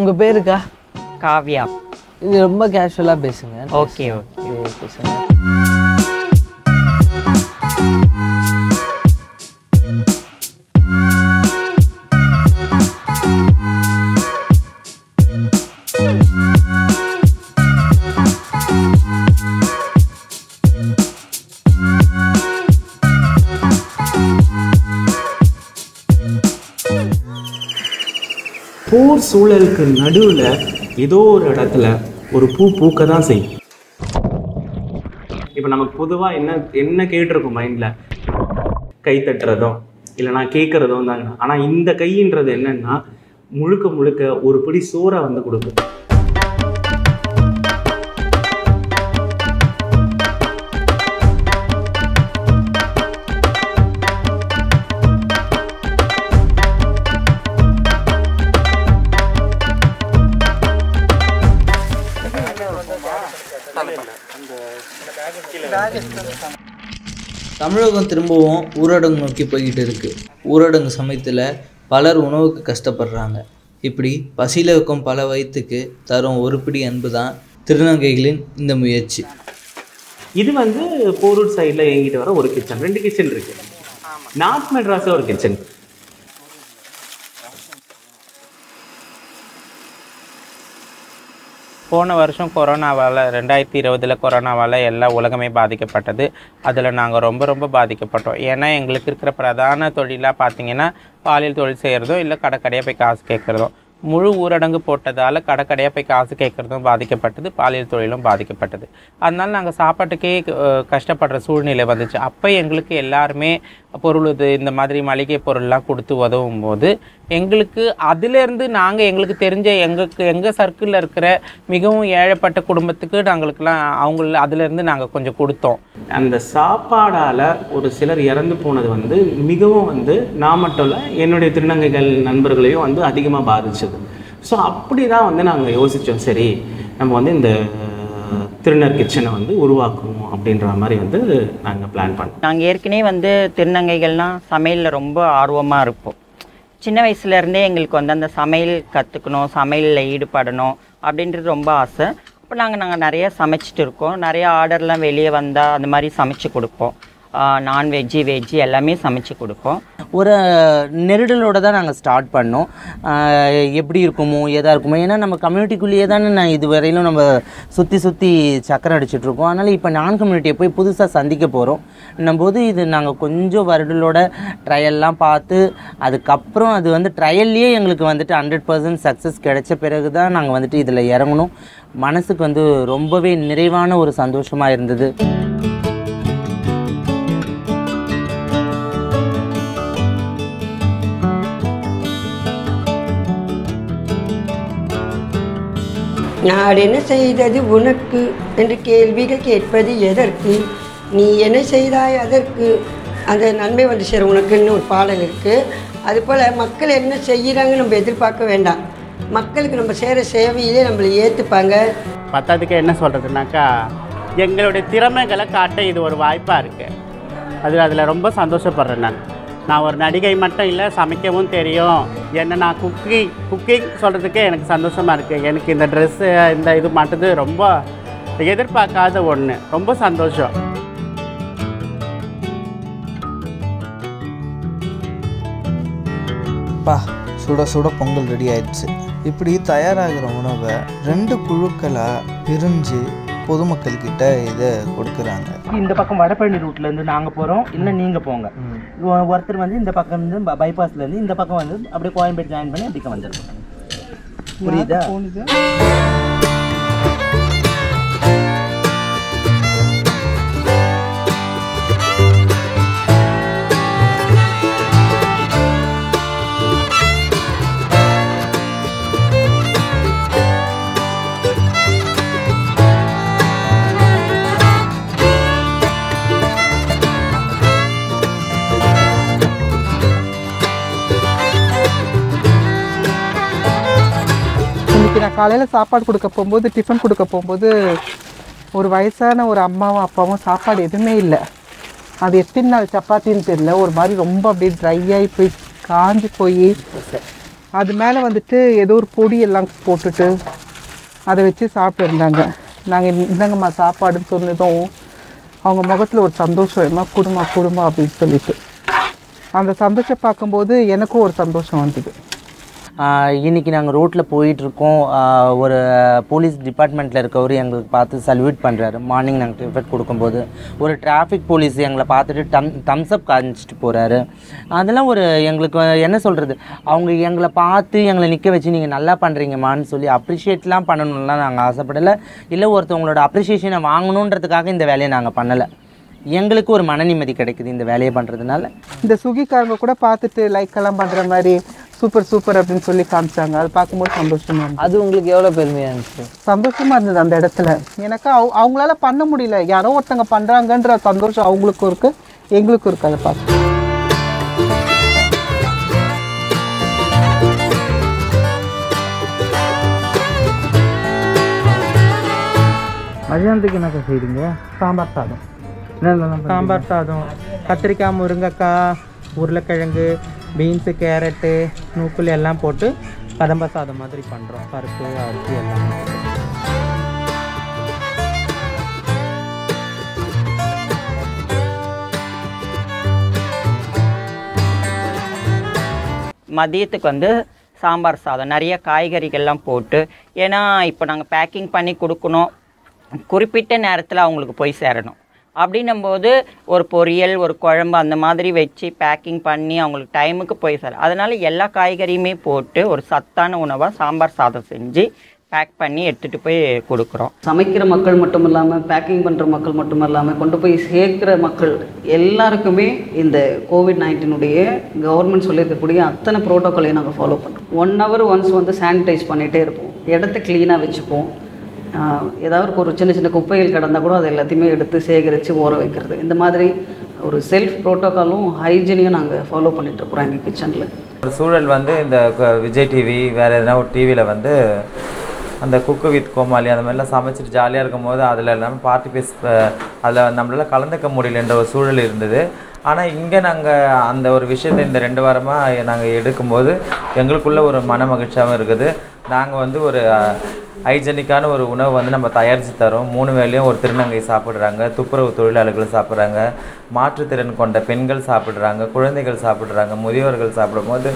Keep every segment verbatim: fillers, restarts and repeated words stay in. உங்க பேருக்கா? காவியா. இது ரொம்ப கேஷுவலா பேசுங்க. ஓகே ஓகே பேசுங்க. போர் சூழலுக்கு நடுவுல ஏதோ ஒரு இடத்துல ஒரு பூ பூக்க தான் செய்யும். இப்போ நமக்கு பொதுவா என்ன என்ன கேட்டிருக்கும் மைண்ட்ல, கை தட்டுறதோ இல்லைனா கேட்கறதோ தாங்க. ஆனா இந்த கைன்றது என்னன்னா முழுக்க முழுக்க ஒரு பிடி சோறா வந்து கொடுக்கும். தமிழகம் திரும்பவும் ஊரடங்கு நோக்கி போய்கிட்டு இருக்குது. ஊரடங்கு சமயத்தில் பலர் உணவுக்கு கஷ்டப்படுறாங்க. இப்படி பசியில் இருக்கும் பல வயிற்றுக்கு தரும் ஒரு பிடி அன்பு தான் திருநங்கைகளின் இந்த முயற்சி. இது வந்து போரூர் சைடில் இயங்கிட்டு வர ஒரு கிச்சன். ரெண்டு கிச்சன் இருக்குது. நார்த் மெட்ராஸில் ஒரு கிச்சன். போன வருஷம் கொரோனாவால் ரெண்டாயிரத்தி இருபதில் கொரோனாவால் எல்லா உலகமே பாதிக்கப்பட்டது. அதில் நாங்கள் ரொம்ப ரொம்ப பாதிக்கப்பட்டோம். ஏன்னா எங்களுக்கு இருக்கிற பிரதான தொழிலாக பார்த்திங்கன்னா பாலியல் தொழில் செய்கிறதோ இல்லை கடைக்கடையாக போய் காசு கேட்குறதோ. முழு ஊரடங்கு போட்டதால் கடைக்கடையாக போய் காசு கேட்குறதும் பாதிக்கப்பட்டது, பாலியல் தொழிலும் பாதிக்கப்பட்டது. அதனால் நாங்கள் சாப்பாட்டுக்கே கஷ்டப்படுற சூழ்நிலை வந்துச்சு. அப்போ எங்களுக்கு எல்லாருமே பொருள் இது இந்த மாதிரி மளிகை பொருள்லாம் கொடுத்து உதவும் போது எங்களுக்கு அதிலேருந்து நாங்கள் எங்களுக்கு தெரிஞ்ச எங்களுக்கு எங்கள் சர்க்கிளில் இருக்கிற மிகவும் ஏழைப்பட்ட குடும்பத்துக்கு நாங்களுக்கெல்லாம் அவங்கள அதிலேருந்து நாங்கள் கொஞ்சம் கொடுத்தோம். அந்த சாப்பாடால் ஒரு சிலர் இறந்து போனது வந்து மிகவும் வந்து நான் மட்டும் இல்லை என்னுடைய திருநங்கைகள் நண்பர்களையும் வந்து அதிகமாக பாதிச்சது. ஸோ அப்படி தான் வந்து நாங்கள் யோசித்தோம், சரி நம்ம வந்து இந்த திருநர் கிச்சனை வந்து உருவாக்குவோம் அப்படின்ற மாதிரி வந்து நாங்கள் பிளான் பண்ணோம். நாங்கள் ஏற்கனவே வந்து திருநங்கைகள்லாம் சமையலில் ரொம்ப ஆர்வமாக இருப்போம். சின்ன வயசுலேருந்தே எங்களுக்கு வந்து அந்த சமையல் கற்றுக்கணும், சமையலில் ஈடுபடணும் அப்படின்றது ரொம்ப ஆசை. அப்போ நாங்கள் நாங்கள் நிறையா சமைச்சிட்டு இருக்கோம். நிறையா ஆர்டர்லாம் வெளியே வந்தால் அந்த மாதிரி சமைச்சு கொடுப்போம். நான்வெஜ்ஜு வெஜ்ஜு எல்லாமே சமைச்சு கொடுப்போம். ஒரு நெருடலோடு தான் நாங்கள் ஸ்டார்ட் பண்ணோம். எப்படி இருக்குமோ எதாக இருக்குமோ, ஏன்னா நம்ம கம்யூனிட்டிக்குள்ளேயே தானே நான் இது வரையிலும் நம்ம சுற்றி சுற்றி சக்கரம் அடிச்சிட்ருக்கோம். அதனால் இப்போ நான் கம்யூனிட்டியை போய் புதுசாக சந்திக்க போகிறோம் நம்மபோது இது நாங்கள் கொஞ்சம் வருடலோட ட்ரையல்லாம் பார்த்து அதுக்கப்புறம் அது வந்து ட்ரையல்லையே எங்களுக்கு வந்துட்டு ஹண்ட்ரட் பர்சன்ட் சக்ஸஸ் கிடைச்ச பிறகு தான் நாங்கள் வந்துட்டு இதில் இறங்கணும். மனசுக்கு வந்து ரொம்பவே நிறைவான ஒரு சந்தோஷமாக இருந்தது. நான் என்ன செய்தது உனக்கு என்று கேள்விகள் கேட்பது எதற்கு, நீ என்ன செய்தாய் அதற்கு, அந்த நன்மை வந்து சேரும் உனக்குன்னு ஒரு பாடல் இருக்குது. அதுபோல் மக்கள் என்ன செய்கிறாங்கன்னு நம்ம எதிர்பார்க்க வேண்டாம். மக்களுக்கு நம்ம செய்கிற சேவையிலே நம்மளை ஏற்றுப்பாங்க. பத்தாவதுக்கு என்ன சொல்கிறதுனாக்கா, எங்களுடைய திறமைகளை காட்ட இது ஒரு வாய்ப்பாக இருக்குது. அதில் அதில் ரொம்ப சந்தோஷப்படுறேன். நான் நான் ஒரு நடிகை மட்டும் இல்லை, சமைக்கவும் தெரியும். என்ன நான் குக்கிங் குக்கிங் சொல்கிறதுக்கே எனக்கு சந்தோஷமாக இருக்குது. எனக்கு இந்த ட்ரெஸ்ஸு இந்த இது மட்டுது ரொம்ப எதிர்பார்க்காத ஒன்று. ரொம்ப சந்தோஷம். பா சுட சுட பொங்கல் ரெடி ஆயிடுச்சு. இப்படி தயாராகிற உணவை ரெண்டு குழுக்களாக பிரிஞ்சு பொதுமக்கள் கிட்ட இதை கொடுக்குறாங்க. இந்த பக்கம் வடபழனி ரூட்லேருந்து நாங்கள் போகிறோம், இல்லை நீங்கள் போங்க. ஒருத்தர் வந்து இந்த பக்கம் இருந்து பைபாஸ்லேருந்து இந்த பக்கம் வந்து அப்படியே கோயம்பேடு ஜாயின் பண்ணி அப்படிக்க வந்துருக்கோம். புரியுதா? நான் காலையில் சாப்பாடு கொடுக்க போகும்போது, டிஃபன் கொடுக்க போகும்போது ஒரு வயசான ஒரு அம்மாவும் அப்பாவும் சாப்பாடு எதுவுமே இல்லை. அது எத்தனை நாள் சப்பாத்தின்னு தெரியல. ஒரு மாதிரி ரொம்ப அப்படியே ட்ரை ஆகி போய் காஞ்சி போய் அது மேலே வந்துட்டு ஏதோ ஒரு பொடியெல்லாம் போட்டுட்டு அதை வச்சு சாப்பிட்டுருந்தாங்க. நாங்கள் இந்தங்கம்மா சாப்பாடுன்னு சொன்னதும் அவங்க முகத்தில் ஒரு சந்தோஷம், என்ன குடுமா குடுமா அப்படின்னு சொல்லிட்டு அந்த சந்தோஷம் பார்க்கும்போது எனக்கும் ஒரு சந்தோஷம் வந்தது. இன்றைக்கி நாங்கள் ரோட்டில் போயிட்டுருக்கோம். ஒரு போலீஸ் டிபார்ட்மெண்ட்டில் இருக்கவர் எங்களுக்கு பார்த்து சல்யூட் பண்ணுறாரு. மார்னிங் நாங்கள் டிஃபன் கொடுக்கும்போது ஒரு டிராஃபிக் போலீஸ் எங்களை பார்த்துட்டு டம் தம்ஸ்அப் காமிச்சிட்டு போகிறாரு. அதெல்லாம் ஒரு எங்களுக்கு என்ன சொல்கிறது, அவங்க எங்களை பார்த்து எங்களை நிற்க வச்சு நீங்கள் நல்லா பண்ணுறீங்கம்மான்னு சொல்லி அப்ரிஷியேட்லாம் பண்ணணும்லாம் நாங்கள் ஆசைப்படலை. இல்லை ஒருத்தவங்களோட அப்ரிஷியேஷனை வாங்கணுன்றதுக்காக இந்த வேலையை நாங்கள் பண்ணலை. எங்களுக்கு ஒரு மன நிம்மதி கிடைக்குது இந்த வேலையை பண்ணுறதுனால. இந்த சுகிக்காரங்க கூட பார்த்துட்டு லைக்கெல்லாம் பண்ணுற மாதிரி சூப்பர் சூப்பர் அப்படின்னு சொல்லி காமிச்சாங்க. அது பார்க்கும்போது சந்தோஷமாக இருந்தது. அது உங்களுக்கு எவ்வளோ பெருமையாக இருந்துச்சு, சந்தோஷமாக இருந்தது அந்த இடத்துல. எனக்கு அவ அவங்களால பண்ண முடியல, யாரோ ஒருத்தங்க பண்ணுறாங்கன்ற சந்தோஷம் அவங்களுக்கும் இருக்குது, எங்களுக்கும் இருக்குது. அதை பார்த்து மதியானத்துக்கு என்னக்கா செய்யுங்க? சாம்பார் சாதம். சாம்பார் சாதம், கத்திரிக்காய், முருங்கைக்காய், உருளைக்கிழங்கு, பீன்ஸு, கேரட்டு, நூக்குள் எல்லாம் போட்டு கதம்ப சாதம் மாதிரி பண்ணுறோம். பருப்பு, அரிசி எல்லாம். மதியத்துக்கு வந்து சாம்பார் சாதம், நிறைய காய்கறிகள்லாம் போட்டு. ஏன்னா இப்போ நாங்கள் பேக்கிங் பண்ணி கொடுக்கணும், குறிப்பிட்ட நேரத்தில் அவங்களுக்கு போய் சேரணும். அப்படின்னும்போது ஒரு பொரியல், ஒரு குழம்பு அந்த மாதிரி வச்சு பேக்கிங் பண்ணி அவங்களுக்கு டைமுக்கு போய் சார். அதனால் எல்லா காய்கறியுமே போட்டு ஒரு சத்தான உணவாக சாம்பார் சாதம் செஞ்சு பேக் பண்ணி எடுத்துகிட்டு போய் கொடுக்குறோம். சமைக்கிற மக்கள் மட்டும் இல்லாமல், பேக்கிங் பண்ணுற மக்கள் மட்டும் இல்லாமல், கொண்டு போய் சேர்க்குற மக்கள் எல்லாருக்குமே இந்த கோவிட் நைன்டீனுடைய கவர்மெண்ட் சொல்லியிருக்கக்கூடிய அத்தனை ப்ரோட்டோக்காலையும் நாங்கள் ஃபாலோ பண்ணுறோம். ஒன் ஹவர் ஒன்ஸ் வந்து சானிடைஸ் பண்ணிகிட்டே இருப்போம், இடத்த க்ளீனாக வச்சுப்போம். ஏதாவது ஒரு சின்ன சின்ன குப்பைகள் கிடந்தால் கூட அதை எல்லாத்தையுமே எடுத்து சேகரித்து ஊற வைக்கிறது. இந்த மாதிரி ஒரு செல்ஃப் ப்ரோட்டோக்காலும் ஹைஜீனியும் நாங்கள் ஃபாலோ பண்ணிகிட்ருக்குறோம் எங்கள் கிச்சனில். ஒரு சூழல் வந்து இந்த விஜய் டிவி வேறு எதுனா ஒரு டிவியில் வந்து அந்த குக்கு வித் கோமாளி அந்த மாதிரிலாம் சமைச்சிட்டு ஜாலியாக இருக்கும்போது அதில் எல்லாமே பார்ட்டிபேஸ் அதில் நம்மளால் கலந்துக்க முடியலன்ற ஒரு சூழல் இருந்தது. ஆனால் இங்கே நாங்கள் அந்த ஒரு விஷயத்தை இந்த ரெண்டு வாரமாக நாங்கள் எடுக்கும்போது எங்களுக்குள்ளே ஒரு மன மகிழ்ச்சியாகவும் இருக்குது. நாங்கள் வந்து ஒரு ஹைஜெனிக்கான ஒரு உணவு வந்து நம்ம தயாரித்து தரோம். மூணு வேலையும் ஒரு திருநங்கை சாப்பிட்றாங்க, துப்புரவு தொழிலாளர்கள் சாப்பிட்றாங்க, மாற்றுத்திறன் கொண்ட பெண்கள் சாப்பிட்றாங்க, குழந்தைகள் சாப்பிட்றாங்க, முதியோர்கள் சாப்பிடும்போது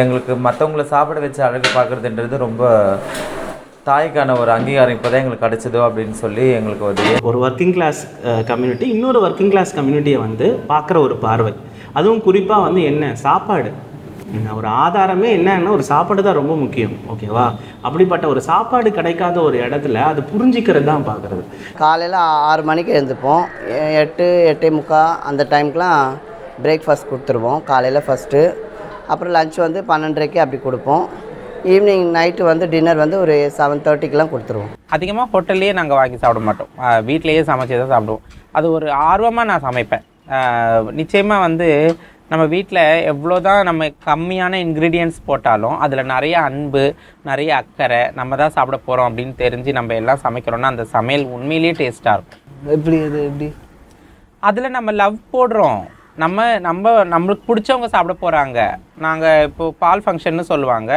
எங்களுக்கு மற்றவங்களை சாப்பிட வச்சு அழகு பார்க்குறதுன்றது ரொம்ப தாய்க்கான ஒரு அங்கீகாரம் இப்போ தான் எங்களுக்கு கிடச்சிதோ அப்படின்னு சொல்லி எங்களுக்கு உதவி. ஒரு ஒர்க்கிங் கிளாஸ் கம்யூனிட்டி இன்னொரு ஒர்க்கிங் கிளாஸ் கம்யூனிட்டியை வந்து பார்க்குற ஒரு பார்வை, அதுவும் குறிப்பாக வந்து என்ன சாப்பாடு ஒரு ஆதாரமே என்னன்னா ஒரு சாப்பாடு தான் ரொம்ப முக்கியம், ஓகேவா? அப்படிப்பட்ட ஒரு சாப்பாடு கிடைக்காத ஒரு இடத்துல அது புரிஞ்சிக்கிறது தான் பார்க்குறது. காலையில் ஆறு மணிக்கு எழுந்துப்போம், எட்டு எட்டே முக்கால் அந்த டைமுக்குலாம் பிரேக்ஃபாஸ்ட் கொடுத்துருவோம் காலையில் ஃபஸ்ட்டு. அப்புறம் லஞ்ச் வந்து பன்னெண்டரைக்கு அப்படி கொடுப்போம். ஈவினிங் நைட்டு வந்து டின்னர் வந்து ஒரு செவன் தேர்ட்டிக்கெலாம் கொடுத்துருவோம். அதிகமாக ஹோட்டல்லையே நாங்கள் வாங்கி சாப்பிட மாட்டோம், வீட்டிலையே சமைச்சி தான் சாப்பிடுவோம். அது ஒரு ஆர்வமாக நான் சமைப்பேன். நிச்சயமாக வந்து நம்ம வீட்டில் எவ்வளோ தான் நம்ம கம்மியான இன்க்ரீடியன்ட்ஸ் போட்டாலும் அதில் நிறைய அன்பு, நிறைய அக்கறை, நம்ம தான் சாப்பிட போகிறோம் அப்படின்னு தெரிஞ்சு நம்ம எல்லாம் சமைக்கிறோன்னா அந்த சமையல் உண்மையிலேயே டேஸ்ட்டாக இருக்கும். எப்படி அது எப்படி அதில் நம்ம லவ் போடுறோம், நம்ம நம்ம நம்மளுக்கு பிடிச்சவங்க சாப்பிட போகிறாங்க. நாங்கள் இப்போது பால் ஃபங்க்ஷன்னு சொல்லுவாங்க,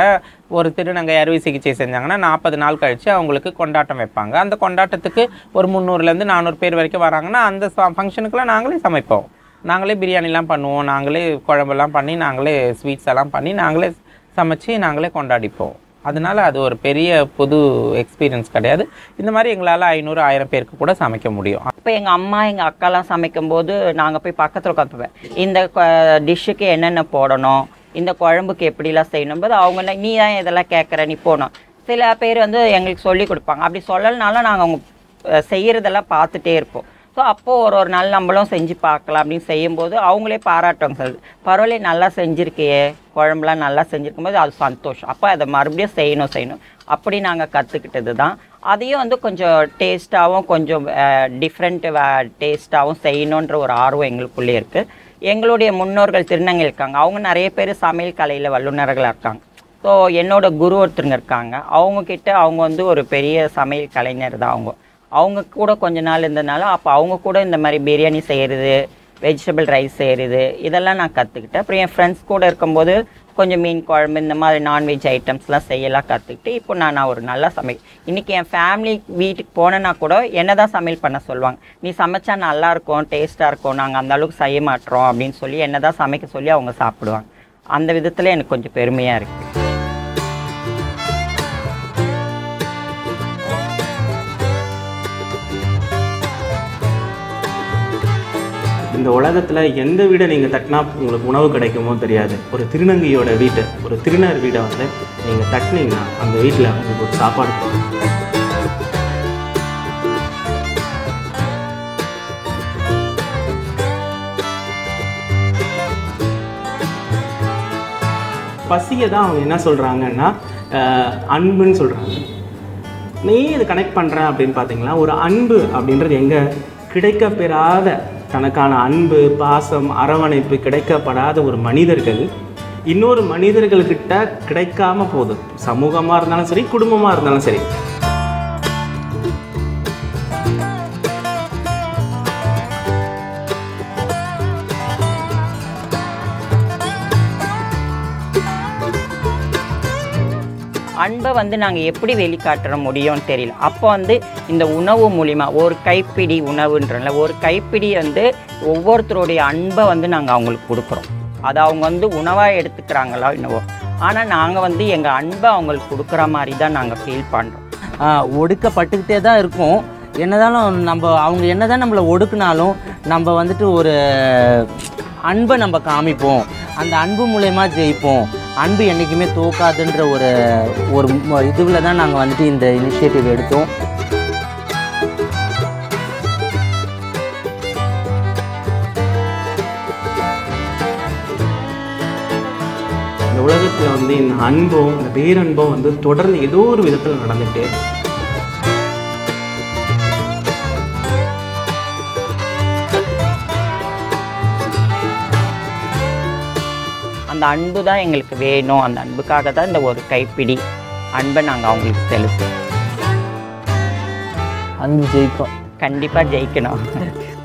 ஒரு திருநங்கை அறுவை சிகிச்சை செஞ்சாங்கன்னா நாற்பது நாள் கழித்து அவங்களுக்கு கொண்டாட்டம் வைப்பாங்க. அந்த கொண்டாட்டத்துக்கு ஒரு முந்நூறுலேருந்து நானூறு பேர் வரைக்கும் வராங்கன்னா அந்த ஃபங்க்ஷனுக்குலாம் நாங்களே சமைப்போம். நாங்களே பிரியாணிலாம் பண்ணுவோம், நாங்களே குழம்பெல்லாம் பண்ணி, நாங்களே ஸ்வீட்ஸ் எல்லாம் பண்ணி, நாங்களே சமைச்சு நாங்களே கொண்டாடிப்போம். அதனால் அது ஒரு பெரிய புது எக்ஸ்பீரியன்ஸ் கிடையாது. இந்த மாதிரி எங்களால் ஐநூறு ஆயிரம் பேருக்கு கூட சமைக்க முடியும். இப்போ எங்கள் அம்மா, எங்கள் அக்காலாம் சமைக்கும்போது நாங்கள் போய் பக்கத்தில் உட்காந்துப்பேன். இந்த டிஷ்ஷுக்கு என்னென்ன போடணும், இந்த குழம்புக்கு எப்படிலாம் செய்யணும் போது அவங்க நீ தான் இதெல்லாம் கேட்குற, நீ போகணும். சில பேர் வந்து எங்களுக்கு சொல்லி கொடுப்பாங்க. அப்படி சொல்லலனாலும் நாங்கள் அவங்க செய்கிறதெல்லாம் பார்த்துட்டே இருப்போம். ஸோ அப்போது ஒரு ஒரு நாள் நம்மளும் செஞ்சு பார்க்கலாம் அப்படின்னு செய்யும்போது அவங்களே பாராட்டுவாங்க, சார் பரவாயில்ல நல்லா செஞ்சுருக்கையே, குழம்புலாம் நல்லா செஞ்சுருக்கும் போது அது சந்தோஷம். அப்போ அதை மறுபடியும் செய்யணும் செய்யணும் அப்படி நாங்கள் கற்றுக்கிட்டது தான். அதையும் வந்து கொஞ்சம் டேஸ்ட்டாகவும் கொஞ்சம் டிஃப்ரெண்ட் டேஸ்ட்டாகவும் செய்யணுன்ற ஒரு ஆர்வம் எங்களுக்குள்ளே இருக்குது. எங்களுடைய முன்னோர்கள் திருநங்கை இருக்காங்க, அவங்க நிறைய பேர் சமையல் கலையில் வல்லுநர்களாக இருக்காங்க. ஸோ என்னோடய குரு ஒருத்தருங்க இருக்காங்க, அவங்கக்கிட்ட அவங்க வந்து ஒரு பெரிய சமையல் கலைஞர் தான். அவங்க அவங்க கூட கொஞ்ச நாள் இருந்ததுனால அப்போ அவங்க கூட இந்த மாதிரி பிரியாணி செய்கிறது, வெஜிடபிள் ரைஸ் செய்கிறது இதெல்லாம் நான் கற்றுக்கிட்டேன். அப்புறம் என் ஃப்ரெண்ட்ஸ் கூட இருக்கும்போது கொஞ்சம் மீன் குழம்பு இந்த மாதிரி நான்வெஜ் ஐட்டம்ஸ்லாம் செய்யலாம் கற்றுக்கிட்டு இப்போ நான் நான் ஒரு நல்லா சமைக்க இன்றைக்கி என் ஃபேமிலி வீட்டுக்கு போனேன்னா கூட என்ன தான் சமையல் பண்ண சொல்லுவாங்க, நீ சமைச்சா நல்லாயிருக்கும் டேஸ்ட்டாக இருக்கும், நாங்கள் அந்தளவுக்கு செய்ய மாட்டோம் அப்படின்னு சொல்லி என்ன தான் சமைக்க சொல்லி அவங்க சாப்பிடுவாங்க. அந்த விதத்தில் எனக்கு கொஞ்சம் பெருமையாக இருக்குது. இந்த உலகத்தில் எந்த வீடை நீங்கள் தட்டினா உங்களுக்கு உணவு கிடைக்குமோ தெரியாது. ஒரு திருநங்கையோட வீட்டை, ஒரு திருநர் வீடை வந்து நீங்கள் தட்டினீங்கன்னா அந்த வீட்டில் உங்களுக்கு ஒரு சாப்பாடு போகும். பசியை தான் அவங்க என்ன சொல்கிறாங்கன்னா அன்புன்னு சொல்கிறாங்க. நீ இது கனெக்ட் பண்ணுறேன் அப்படின்னு பார்த்தீங்கன்னா ஒரு அன்பு அப்படின்றது எங்கே கிடைக்கப்பெறாத தனக்கான அன்பு பாசம் அரவணைப்பு கிடைக்கப்படாத ஒரு மனிதர்கள் இன்னொரு மனிதர்கள்கிட்ட கிடைக்காம போகுது. சமூகமாக இருந்தாலும் சரி, குடும்பமாக இருந்தாலும் சரி. அன்பை வந்து நாங்கள் எப்படி வெளிக்காட்டுற முடியும்னு தெரியல. அப்போ வந்து இந்த உணவு மூலிமா ஒரு கைப்பிடி உணவுன்றல ஒரு கைப்பிடி வந்து ஒவ்வொருத்தருடைய அன்பை வந்து நாங்கள் அவங்களுக்கு கொடுக்குறோம். அதை அவங்க வந்து உணவாக எடுத்துக்கிறாங்களா என்னவோ, ஆனால் நாங்கள் வந்து எங்கள் அன்பை அவங்களுக்கு கொடுக்குற மாதிரி தான் நாங்கள் ஃபீல் பண்ணுறோம். ஒடுக்கப்பட்டுக்கிட்டே தான் இருக்கும். என்னதாலும் நம்ம அவங்க என்ன தான் நம்மளை ஒடுக்குனாலும் நம்ம வந்துட்டு ஒரு அன்பை நம்ம காமிப்போம். அந்த அன்பு மூலயமா ஜெயிப்போம். அன்பு என்றைக்குமே தோக்காதுன்ற ஒரு ஒரு இதுவில் தான் நாங்கள் வந்துட்டு இந்த இனிஷியேட்டிவ் எடுத்தோம். இந்த உலகத்தில் வந்து இந்த அன்பும் இந்த பேரன்பும் வந்து தொடர்ந்து ஏதோ ஒரு விதத்தில் நடந்துகிட்டே அந்த அன்பு தான் எங்களுக்கு வேணும். அந்த அன்புக்காக தான் இந்த ஒரு கைப்பிடி அன்பை நாங்கள் அவங்களுக்கு செலுத்துவோம். அன்பு ஜெயிக்கும், கண்டிப்பாக ஜெயிக்கணும்.